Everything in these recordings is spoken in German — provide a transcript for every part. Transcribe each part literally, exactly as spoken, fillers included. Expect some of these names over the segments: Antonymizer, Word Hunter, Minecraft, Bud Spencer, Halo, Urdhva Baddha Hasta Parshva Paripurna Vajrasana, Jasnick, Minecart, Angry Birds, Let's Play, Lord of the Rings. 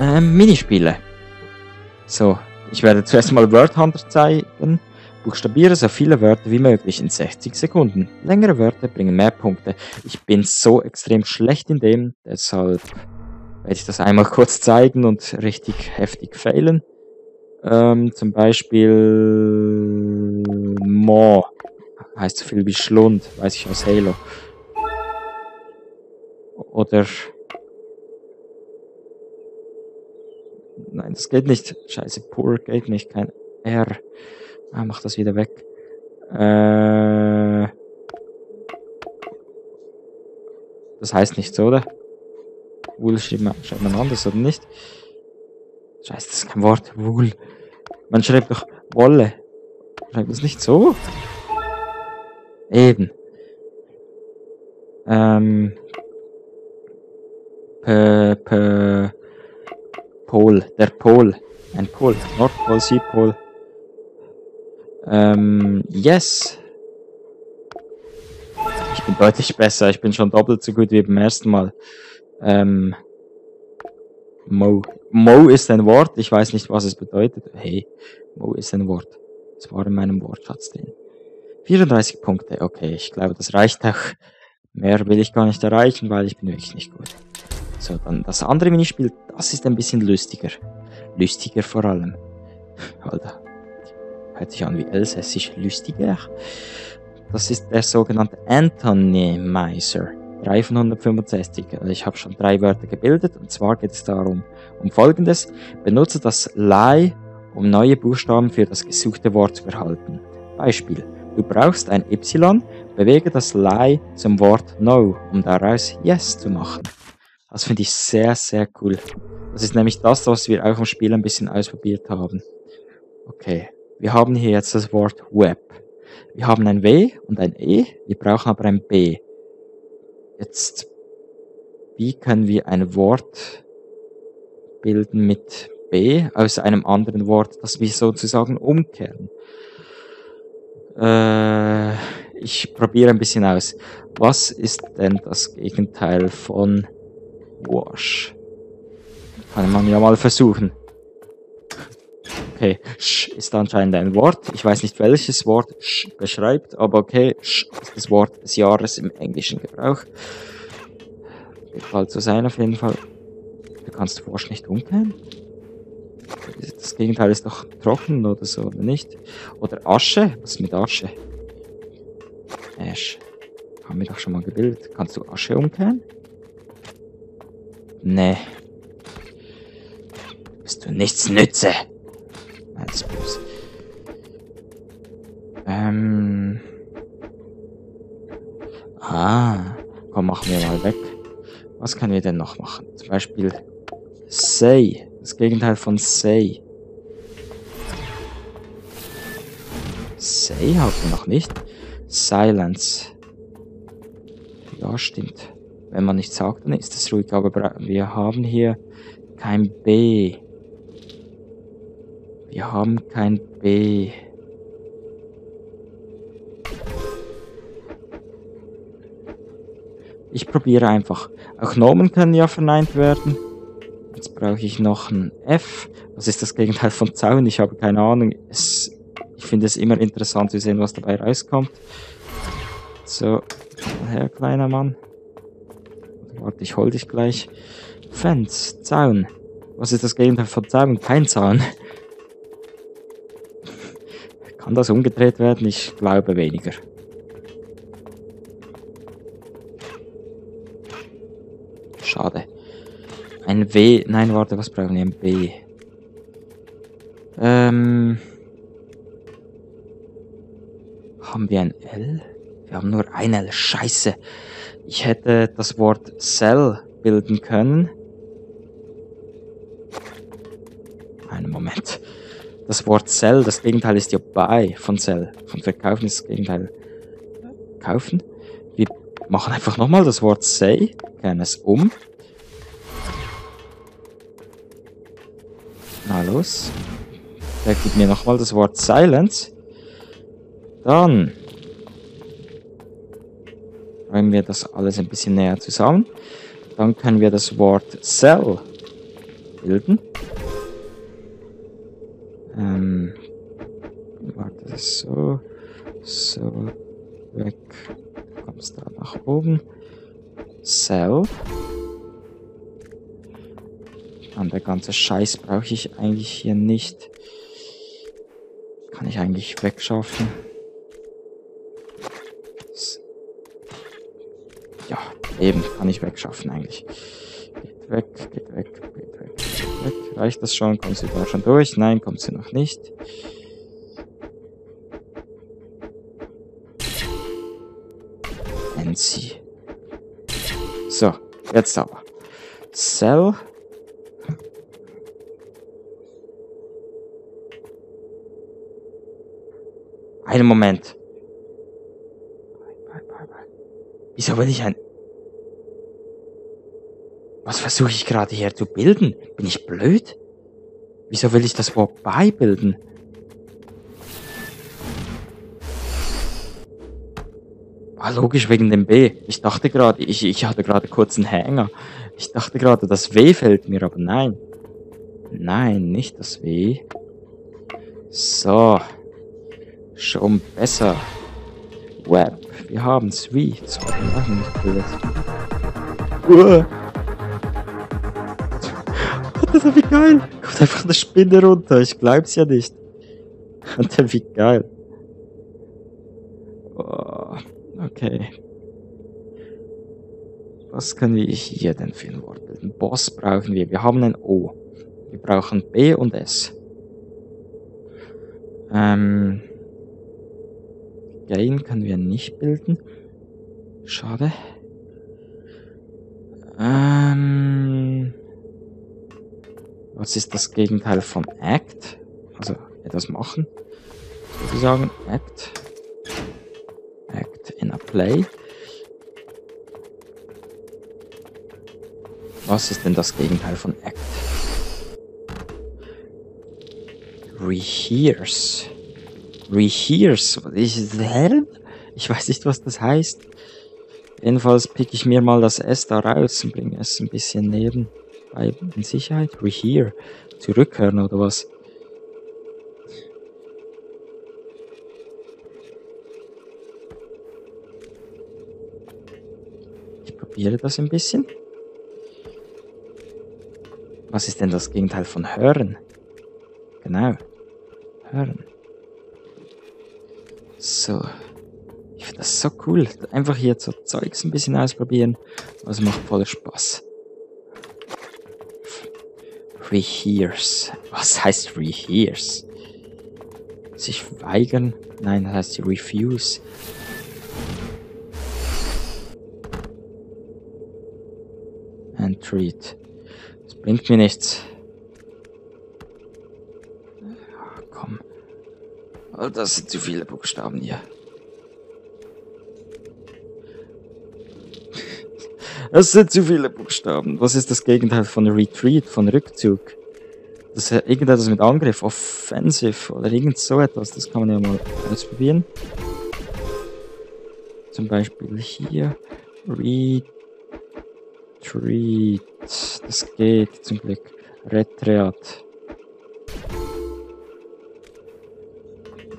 ähm, Minispiele. So, ich werde zuerst mal Word Hunter zeigen. Buchstabiere so viele Wörter wie möglich in sechzig Sekunden. Längere Wörter bringen mehr Punkte. Ich bin so extrem schlecht in dem, deshalb werde ich das einmal kurz zeigen und richtig heftig failen. Ähm, zum Beispiel Mo. Heißt so viel wie Schlund, weiß ich aus Halo. Oder... Nein, das geht nicht. Scheiße, Pur geht nicht, kein R. Ah, mach das wieder weg. Äh... Das heißt nichts, oder? Wool schreibt man, schreibt man anders, oder nicht? Scheiße, das ist kein Wort. Wool. Man schreibt doch Wolle. Schreibt das nicht so? Eben. Ähm... P... P... Pol, der Pol, ein Pol, Nordpol, Südpol. Ähm, yes! Ich bin deutlich besser, ich bin schon doppelt so gut wie beim ersten Mal. Ähm, Mo. Mo ist ein Wort, ich weiß nicht, was es bedeutet. Hey, Mo ist ein Wort. Es war in meinem Wortschatz drin. vierunddreißig Punkte, okay, ich glaube, das reicht auch. Mehr will ich gar nicht erreichen, weil ich bin wirklich nicht gut. So, dann das andere Minispiel, das ist ein bisschen lustiger. Lustiger vor allem. Alter. Hört sich an wie elsässisch. Lustiger. Das ist der sogenannte Antonymizer drei von hundertfünfundsechzig. Ich habe schon drei Wörter gebildet und zwar geht es darum, um folgendes. Benutze das Lei, um neue Buchstaben für das gesuchte Wort zu erhalten. Beispiel. Du brauchst ein Y, bewege das Lei zum Wort No, um daraus Yes zu machen. Das finde ich sehr, sehr cool. Das ist nämlich das, was wir auch im Spiel ein bisschen ausprobiert haben. Okay, wir haben hier jetzt das Wort Web. Wir haben ein W und ein E, wir brauchen aber ein B. Jetzt, wie können wir ein Wort bilden mit B aus einem anderen Wort, das wir sozusagen umkehren? Äh, ich probiere ein bisschen aus. Was ist denn das Gegenteil von... Wash. Kann man ja mal versuchen. Okay, Sch ist anscheinend ein Wort. Ich weiß nicht, welches Wort Sch beschreibt, aber okay, Sch ist das Wort des Jahres im englischen Gebrauch. Wird bald so sein auf jeden Fall. Du kannst Wash nicht umkehren. Das Gegenteil ist doch trocken oder so, oder nicht? Oder Asche? Was ist mit Asche? Ash. Haben wir doch schon mal gebildet. Kannst du Asche umkehren? Nee. Bist du nichts nütze? Nein, das ist böse. Ähm. Ah. Komm, machen wir mal weg. Was können wir denn noch machen? Zum Beispiel say. Das Gegenteil von say. Say haben wir noch nicht. Silence. Ja, stimmt. Wenn man nichts sagt, dann ist es ruhig, aber wir haben hier kein B. Wir haben kein B. Ich probiere einfach. Auch Nomen können ja verneint werden. Jetzt brauche ich noch ein F. Was ist das Gegenteil von Zaun? Ich habe keine Ahnung. Es, ich finde es immer interessant zu sehen, was dabei rauskommt. So, her, kleiner Mann. Warte, ich hol dich gleich. Fans, Zaun. Was ist das Gegenteil von Zaun? Kein Zaun. Kann das umgedreht werden? Ich glaube weniger. Schade. Ein W. Nein, warte, was brauchen wir? Ein B. Ähm. Haben wir ein L? Wir haben nur ein L. Scheiße. Ich hätte das Wort Cell bilden können. Einen Moment. Das Wort Cell, das Gegenteil ist ja Buy von Cell. Von Verkaufen ist das Gegenteil Kaufen. Wir machen einfach nochmal das Wort Say, kehren es um. Na los. Der gibt mir nochmal das Wort Silence. Dann... Räumen wir das alles ein bisschen näher zusammen. Dann können wir das Wort Cell bilden. Ähm, warte, das ist so, so, weg, du kommst da nach oben, so. Und der ganze Scheiß brauche ich eigentlich hier nicht. Kann ich eigentlich wegschaffen. So. Ja, eben, kann ich wegschaffen eigentlich. Geht weg, geht weg, geht weg, geht weg. Reicht das schon? Kommt sie da schon durch? Nein, kommt sie noch nicht. Enzi. So, jetzt aber. Cell. Einen Moment. Wieso bin ich ein... Was versuche ich gerade hier zu bilden? Bin ich blöd? Wieso will ich das Wort beibilden? War logisch wegen dem B. Ich dachte gerade, ich, ich hatte gerade kurz einen Hänger. Ich dachte gerade, das W fällt mir, aber nein. Nein, nicht das W. So. Schon besser. Web. Wir haben es wie. Das war auch nicht blöd. Uah. Das ist wie geil. Kommt einfach eine Spinne runter. Ich glaub's ja nicht. Und wie geil. Oh, okay. Was können wir hier denn für ein Wort bilden? Boss brauchen wir. Wir haben ein O. Wir brauchen B und S. Ähm... Gain können wir nicht bilden. Schade. Ähm, was ist das Gegenteil von Act? Also etwas machen. Sozusagen Act. Act in a Play. Was ist denn das Gegenteil von Act? Rehearse. Rehears. Ich, ich weiß nicht, was das heißt. Jedenfalls pick ich mir mal das S da raus und bringe es ein bisschen neben. In Sicherheit. Rehear. Zurückhören oder was? Ich probiere das ein bisschen. Was ist denn das Gegenteil von hören? Genau. Hören. So, ich finde das so cool, einfach hier so Zeugs ein bisschen ausprobieren, also macht voll Spaß. Rehears, was heißt Rehears? Sich weigern? Nein, das heißt Refuse. Entreat, das bringt mir nichts. Oh, das sind zu viele Buchstaben hier. Es sind zu viele Buchstaben. Was ist das Gegenteil von Retreat, von Rückzug? Das ist irgendetwas mit Angriff, Offensive oder irgend so etwas. Das kann man ja mal ausprobieren. Zum Beispiel hier. Retreat. Das geht zum Glück. Retreat.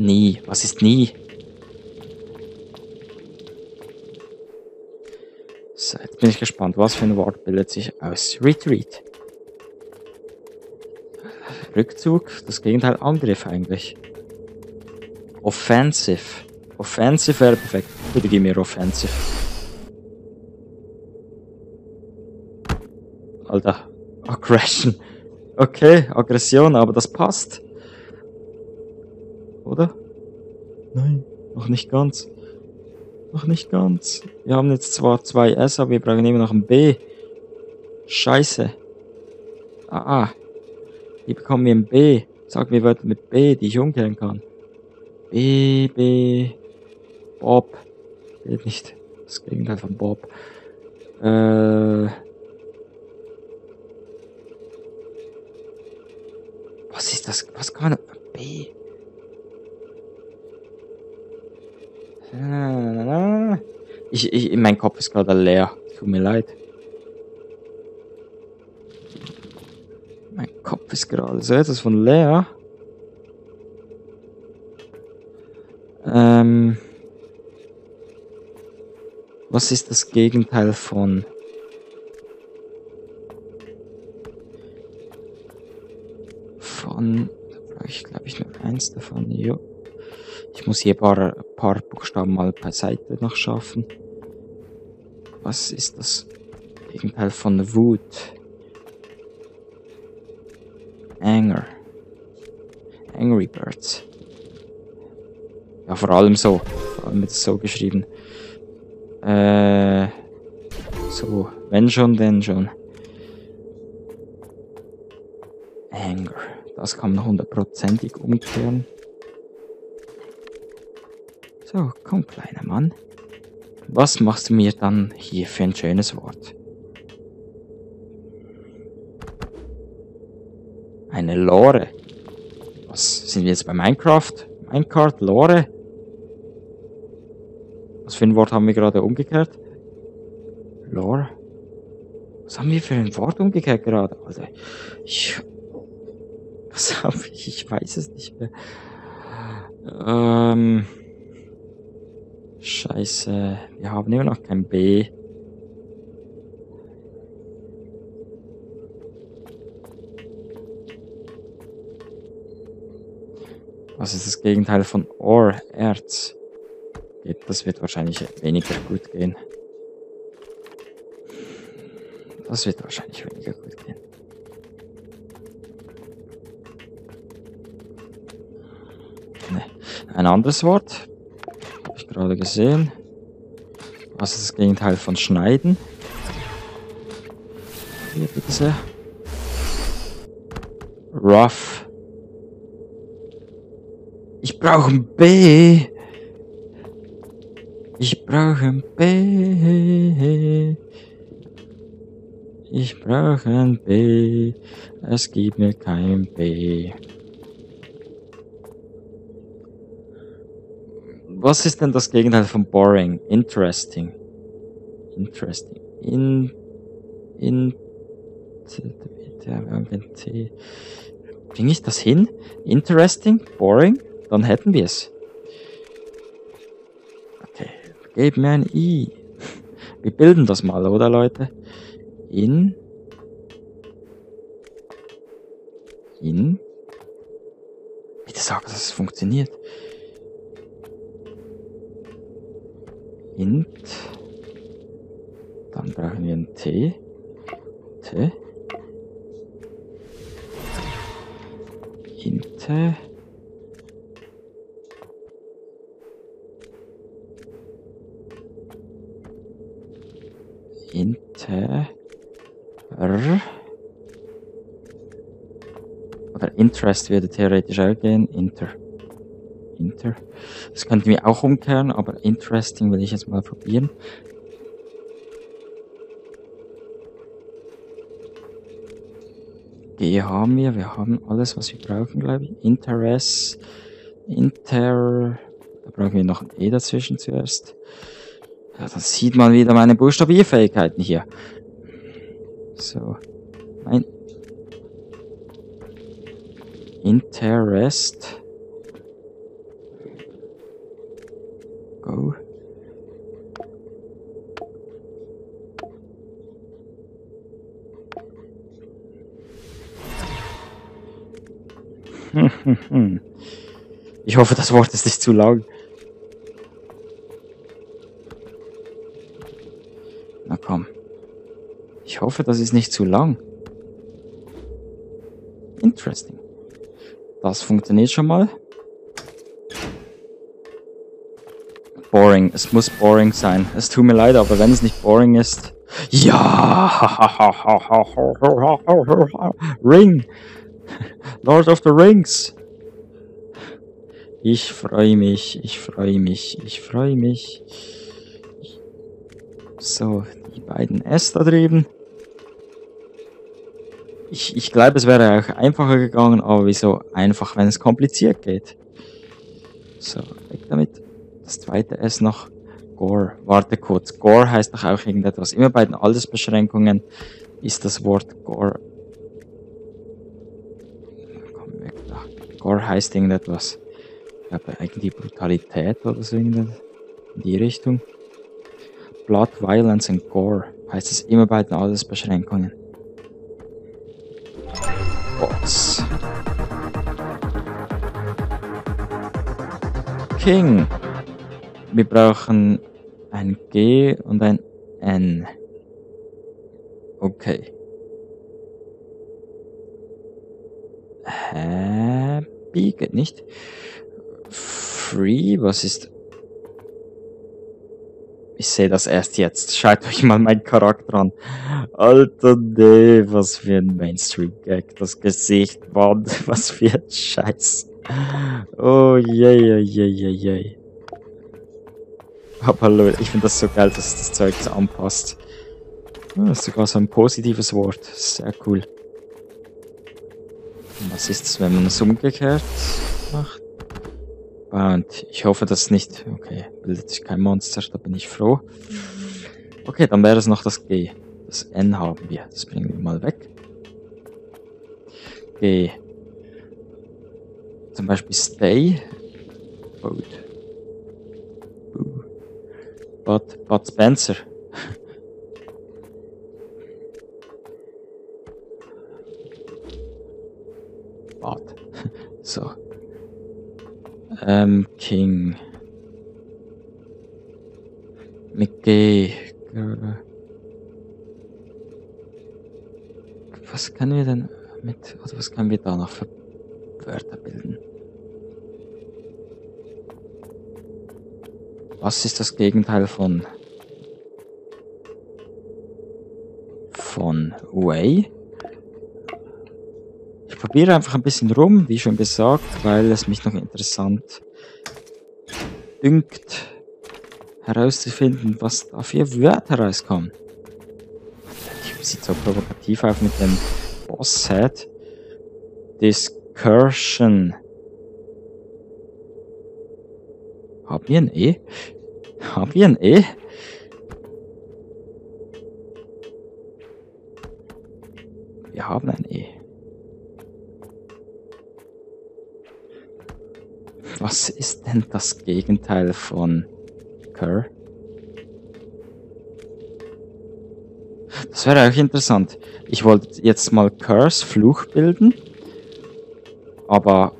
Nie. Was ist nie? So, jetzt bin ich gespannt. Was für ein Wort bildet sich aus? Retreat. Rückzug. Das Gegenteil Angriff eigentlich. Offensive. Offensive wäre perfekt. Bitte gib mir Offensive. Alter. Aggression. Okay, Aggression, aber das passt. Oder? Nein, noch nicht ganz. Noch nicht ganz. Wir haben jetzt zwar zwei S, aber wir brauchen immer noch ein B. Scheiße. Ah, ah. Wie bekommen wir ein B? Sag mir Wörter mit B, die ich umkehren kann. B, B. Bob. Geht nicht. Das Gegenteil von Bob. Äh. Was ist das? Was kann man... B. Ich, ich, mein Kopf ist gerade leer. Tut mir leid. bis gerade so etwas von Lea. Ähm, was ist das Gegenteil von? Von, da brauche ich glaube ich nur eins davon. Jo. Ich muss hier ein paar, paar Buchstaben mal beiseite noch schaffen. Was ist das Gegenteil von Wut? Anger. Angry Birds. Ja, vor allem so. Vor allem wird es so geschrieben. Äh. So. Wenn schon, denn schon. Anger. Das kann man hundertprozentig umkehren. So, komm, kleiner Mann. Was machst du mir dann hier für ein schönes Wort? Eine Lore. Was sind wir jetzt bei Minecraft? Minecart, Lore? Was für ein Wort haben wir gerade umgekehrt? Lore? Was haben wir für ein Wort umgekehrt gerade? Also, ich... Was habe ich? Ich weiß es nicht mehr. Ähm... Scheiße, wir haben immer noch kein B. Was ist das Gegenteil von Or? Erz. Das wird wahrscheinlich weniger gut gehen. Das wird wahrscheinlich weniger gut gehen. Nee. Ein anderes Wort. Gerade gesehen. Was ist das Gegenteil von Schneiden? Hier bitte sehr. Rough. Ich brauche ein B. Ich brauche ein B. Ich brauche ein B. Es gibt mir kein B. Was ist denn das Gegenteil von boring? Interesting. Interesting. In... In... Bring ich das hin? Interesting? Boring? Dann hätten wir es. Okay. Gebt mir ein I. Wir bilden das mal, oder Leute? In... In... Bitte sag, dass es funktioniert. Int. Dann brauchen wir ein T. T. Int. Int. R. Oder Interest würde theoretisch auch gehen. Inter. Inter. Das könnten wir auch umkehren, aber interesting will ich jetzt mal probieren. G haben wir, wir haben alles, was wir brauchen, glaube ich. Interess, Inter, da brauchen wir noch ein E dazwischen zuerst. Ja, dann sieht man wieder meine Buchstabierfähigkeiten hier. So, nein. Interest. Go. Ich hoffe, das Wort ist nicht zu lang. Na komm. Ich hoffe, das ist nicht zu lang. Interesting. Das funktioniert schon mal. Boring. Es muss boring sein. Es tut mir leid, aber wenn es nicht boring ist... Ja! Ring! Lord of the Rings! Ich freue mich, ich freue mich, ich freue mich. So, die beiden S da drüben. Ich, ich glaube, es wäre auch einfacher gegangen, aber wieso einfach, wenn es kompliziert geht? So, weg damit. Das zweite S noch. Gore. Warte kurz. Gore heißt doch auch irgendetwas. Immer bei den Altersbeschränkungen ist das Wort Gore. Core heißt irgendetwas. Ich habe eigentlich Brutalität oder so in die Richtung. Blood, Violence and Gore heißt es immer bei den Altersbeschränkungen. Bots. King. Wir brauchen ein G und ein N. Okay. Happy geht nicht. Free, was ist... Ich sehe das erst jetzt. Schaut euch mal meinen Charakter an. Alter, nee, was für ein Mainstream-Gag. Das Gesicht, Mann, was für ein Scheiß. Oh, je, je, je, je, je. Aber Leute, ich finde das so geil, dass das Zeug so anpasst. Das ist sogar so ein positives Wort. Sehr cool. Und was ist es, wenn man es umgekehrt macht? Und ich hoffe, dass nicht... Okay, bildet sich kein Monster, da bin ich froh. Okay, dann wäre es noch das G. Das N haben wir. Das bringen wir mal weg. G. Zum Beispiel Stay. Boat. Bud. Bud Spencer. Bud. So. Ähm, King. Mit G. Was können wir denn mit, oder was können wir da noch für Wörter bilden? Was ist das Gegenteil von? Von Way? Ich probiere einfach ein bisschen rum, wie schon gesagt, weil es mich noch interessant dünkt, herauszufinden, was da für Wörter rauskommen. Ich sieht so provokativ auf mit dem Bosshead. Discursion. Haben wir ein E? Haben wir ein E? Wir haben ein E. Was ist denn das Gegenteil von Cur? Das wäre auch interessant. Ich wollte jetzt mal Curse, Fluch bilden. Aber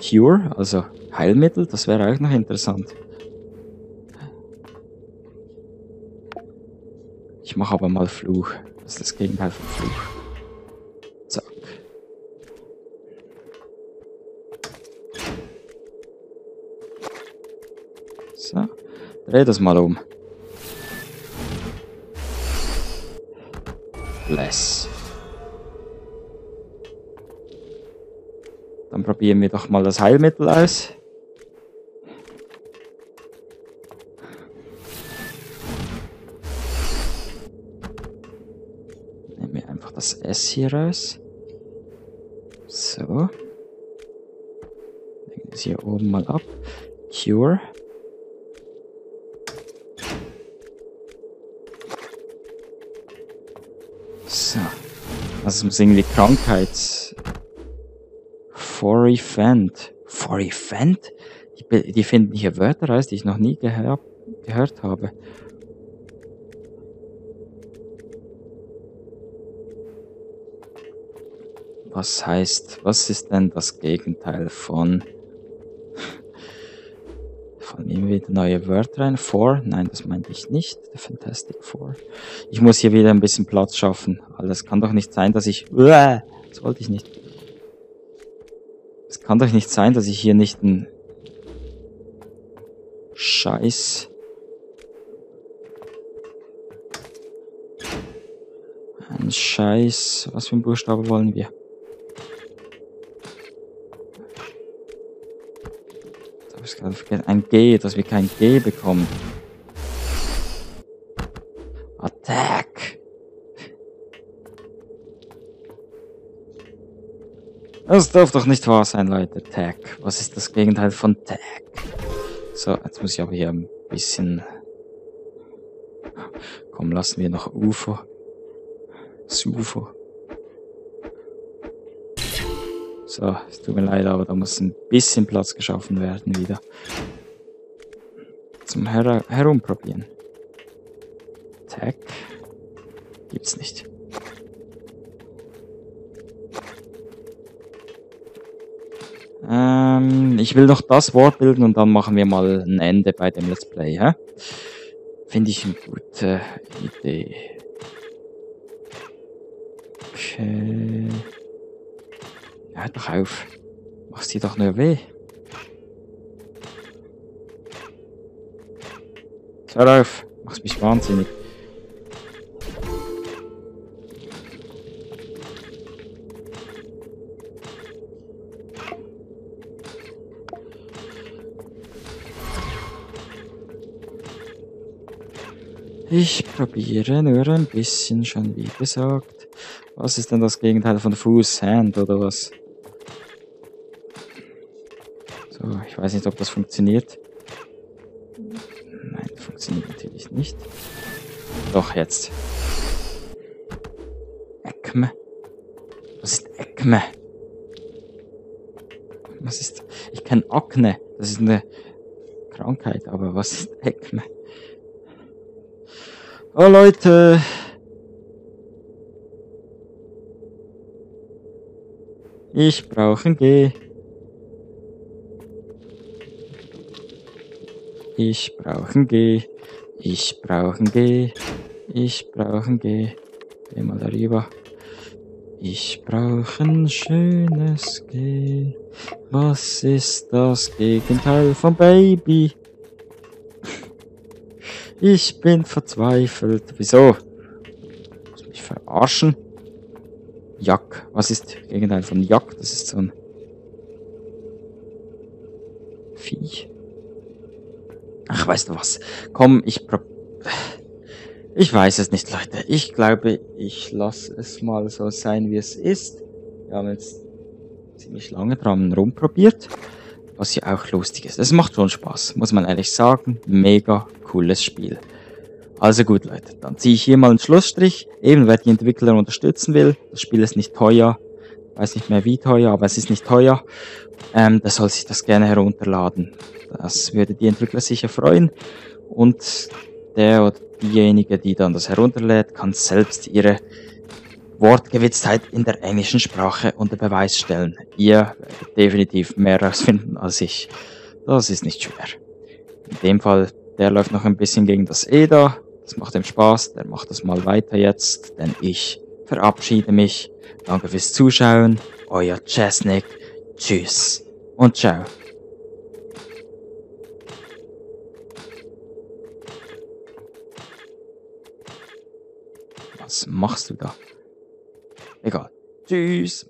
Cure, also Heilmittel, das wäre auch noch interessant. Ich mache aber mal Fluch. Das ist das Gegenteil von Fluch. Zack. So, dreh das mal um. Bless. Dann probieren wir doch mal das Heilmittel aus. Nehmen wir einfach das S hier raus. So. Legen das hier oben mal ab. Cure. Also es muss irgendwie Krankheit. Forifant. Forifant? Die, die finden hier Wörter raus, die ich noch nie gehör, gehört habe. Was heißt, was ist denn das Gegenteil von... Fallen mir wieder neue Wörter rein. Four? Nein, das meinte ich nicht. The Fantastic Four. Ich muss hier wieder ein bisschen Platz schaffen. Aber es kann doch nicht sein, dass ich... Uah, das wollte ich nicht. Es kann doch nicht sein, dass ich hier nicht einen Scheiß... Ein Scheiß... Was für ein Buchstabe wollen wir? Ein G, dass wir kein G bekommen. Attack! Das darf doch nicht wahr sein, Leute. Tag. Was ist das Gegenteil von Tag? So, jetzt muss ich aber hier ein bisschen... Komm, lassen wir noch U F O. Das U F O. So, es tut mir leid, aber da muss ein bisschen Platz geschaffen werden wieder. Zum Her Herumprobieren. Tag. Gibt's nicht. Ähm, ich will noch das Wort bilden und dann machen wir mal ein Ende bei dem Let's Play. Hä? Finde ich eine gute Idee. Okay. Hört doch auf. Machst dir doch nur weh. Hör auf. Machst mich wahnsinnig. Ich probiere nur ein bisschen, schon wie gesagt. Was ist denn das Gegenteil von Fuß? Hand oder was? So, ich weiß nicht, ob das funktioniert. Nein, funktioniert natürlich nicht. Doch, jetzt. Ekme. Was ist Ekme? Was ist... Ich kenne Akne. Das ist eine Krankheit, aber was ist Ekme? Oh Leute! Ich brauche ein G. Ich brauche ein G. Ich brauche ein G. Ich brauche ein G. Geh mal darüber. Ich brauche ein schönes G. Was ist das Gegenteil von Baby? Ich bin verzweifelt. Wieso? Muss mich verarschen? Jack. Was ist das Gegenteil von Jack? Das ist so ein Vieh. Ach, weißt du was? Komm, ich prob... Ich weiß es nicht, Leute. Ich glaube, ich lasse es mal so sein, wie es ist. Wir haben jetzt ziemlich lange dran rumprobiert. Was ja auch lustig ist. Es macht schon Spaß, muss man ehrlich sagen. Mega cooles Spiel. Also gut, Leute, dann ziehe ich hier mal einen Schlussstrich. Eben, wer die Entwickler unterstützen will. Das Spiel ist nicht teuer. Ich weiß nicht mehr wie teuer, aber es ist nicht teuer. Ähm, der soll sich das gerne herunterladen. Das würde die Entwickler sicher freuen. Und der oder diejenige, die dann das herunterlädt, kann selbst ihre Wortgewitztheit in der englischen Sprache unter Beweis stellen. Ihr werdet definitiv mehr rausfinden als ich. Das ist nicht schwer. In dem Fall, der läuft noch ein bisschen gegen das E da. Das macht ihm Spaß. Der macht das mal weiter jetzt. Denn ich verabschiede mich. Danke fürs Zuschauen. Euer Jasnick. Tschüss und ciao. Was machst du da? Egal. Tschüss.